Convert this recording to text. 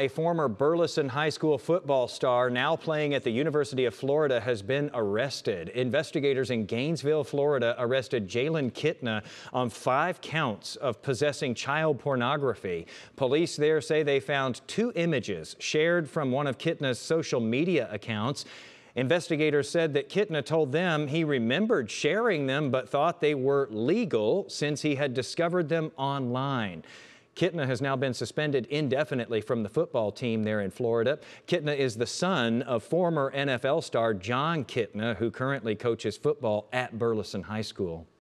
A former Burleson High School football star now playing at the University of Florida has been arrested. Investigators in Gainesville, Florida arrested Jalen Kitna on 5 counts of possessing child pornography. Police there say they found 2 images shared from one of Kitna's social media accounts. Investigators said that Kitna told them he remembered sharing them but thought they were legal since he had discovered them online. Kitna has now been suspended indefinitely from the football team there in Florida. Kitna is the son of former NFL star John Kitna, who currently coaches football at Burleson High School.